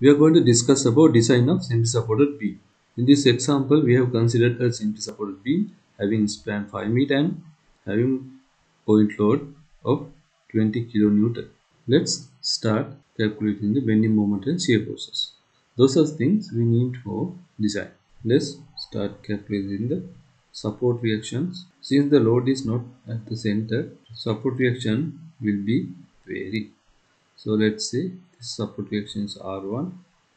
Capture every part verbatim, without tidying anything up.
We are going to discuss about design of simply supported beam. In this example, we have considered a simply supported beam having span five meters and having point load of twenty kilonewtons. Let's start calculating the bending moment and shear forces. Those are things we need for design. Let's start calculating the support reactions. Since the load is not at the center, support reaction will be vary. So let's say this support reaction is R one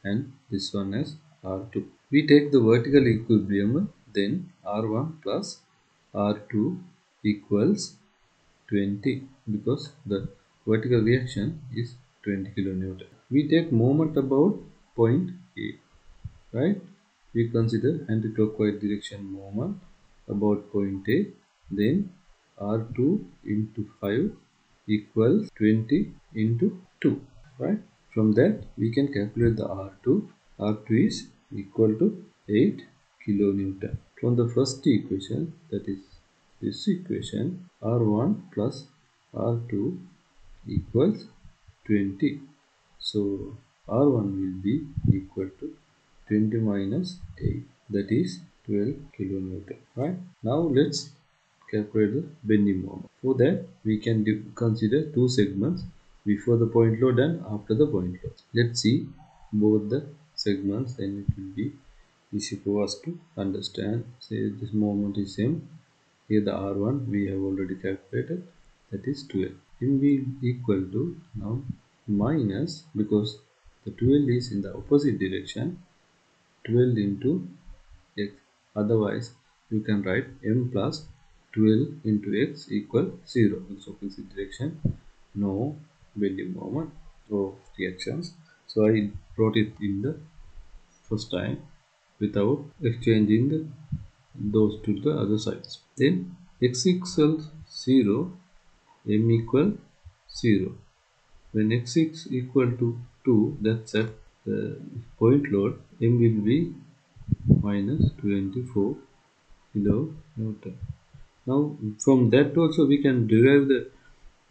and this one is R two. We take the vertical equilibrium, then R one plus R two equals twenty, because the vertical reaction is twenty kilonewtons. We take moment about point A, right? We consider anti-clockwise direction moment about point A, then R two into five equals twenty into two, right? From that we can calculate the R two. R two is equal to eight kilonewtons. From the first equation, that is this equation, R one plus R two equals twenty. So R one will be equal to twenty minus eight, that is twelve kilonewtons, right? Now let's calculate the bending moment. For that, we can consider two segments, before the point load and after the point load. Let's see both the segments, then it will be easy for us to understand. Say this moment is same. Here the R one we have already calculated, that is twelve. Then we equal to now minus, because the twelve is in the opposite direction, twelve into x. Otherwise you can write m plus twelve into x equal zero. It's opposite direction, no bending moment or reactions. So I brought it in the first time without exchanging the, those to the other sides. Then x equals zero, m equal zero. When x is equal to two, that's at the point load, m will be minus twenty-four kilonewtons. Now from that also we can derive the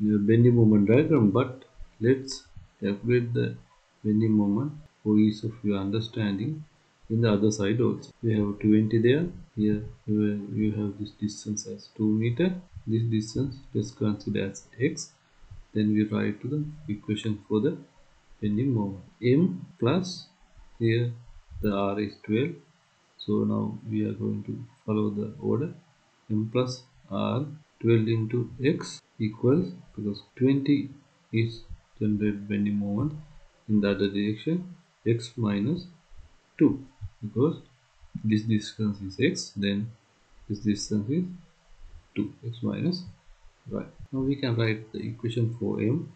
bending moment diagram, but let's calculate the bending moment for ease of your understanding in the other side also. We have twenty there, here you have this distance as two meters, this distance just consider as x, then we write to the equation for the bending moment, m plus, here the r is twelve, so now we are going to follow the order, m plus r, twelve into x equals, because twenty is generated bending moment in the other direction, x minus two, because this distance is x, then this distance is two, x minus, right? Now we can write the equation for m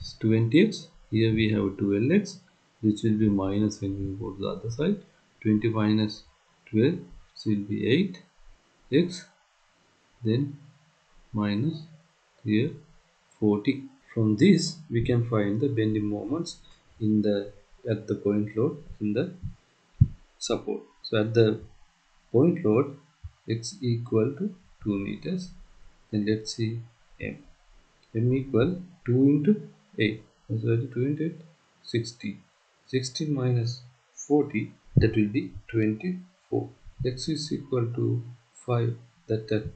is twenty x, here we have twelve x, which will be minus when we go to the other side, twenty minus twelve, this will be eight x, then minus here forty. From this we can find the bending moments in the at the point load in the support. So at the point load x equal to two meters, then let's see m, m equal two into eight, sorry two into eight, sixty, sixty minus forty, that will be twenty-four. X is equal to five, that that,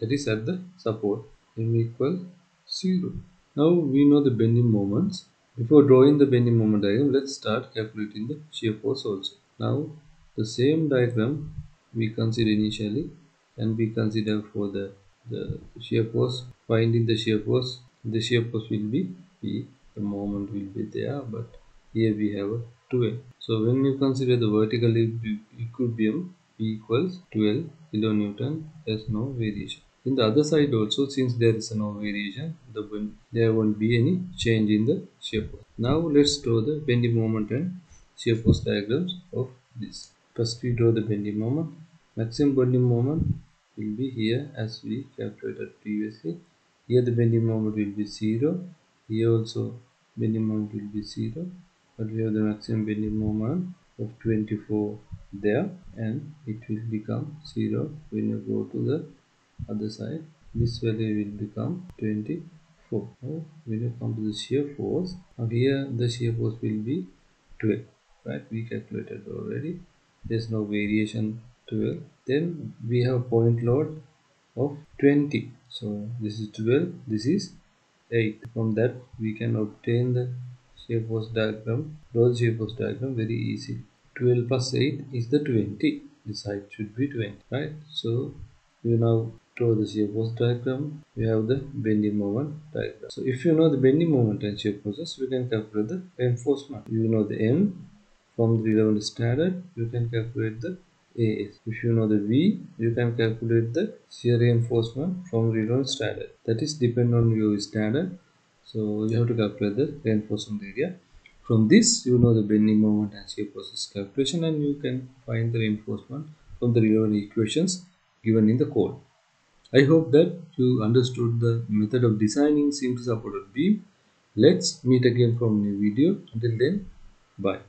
that is at the support, m equal zero. Now we know the bending moments. Before drawing the bending moment diagram, let's start calculating the shear force also. Now the same diagram we consider initially, and we consider for the, the shear force, finding the shear force. The shear force will be P, the moment will be there, but here we have a twelve. So when you consider the vertical equilibrium, P equals twelve kilonewtons, there's no variation. In the other side also, since there is no variation, the bend, there won't be any change in the shear force. Now let's draw the bending moment and shear force diagrams of this. First we draw the bending moment. Maximum bending moment will be here as we calculated previously. Here the bending moment will be zero. Here also bending moment will be zero. But we have the maximum bending moment of twenty-four there, and it will become zero when you go to the other side. This value will become twenty-four. Now when you come to the shear force, now here the shear force will be twelve. right? We calculated already, there's no variation twelve. Then we have point load of twenty, so this is twelve, this is eight. From that we can obtain the shape force diagram, roll shape force diagram very easy. twelve plus eight is the twenty. This height should be twenty, right? So you now draw the shear force diagram. We have the bending moment diagram. So if you know the bending moment and shear forces, we can calculate the reinforcement. You know the M from the relevant standard, you can calculate the A S. If you know the V, you can calculate the shear reinforcement from relevant standard. That is depend on your standard. So you have to calculate the reinforcement area. From this, you know the bending moment and shear forces calculation, and you can find the reinforcement from the relevant equations given in the code. I hope that you understood the method of designing seam supported beam. Let's meet again for a new video. Until then, bye.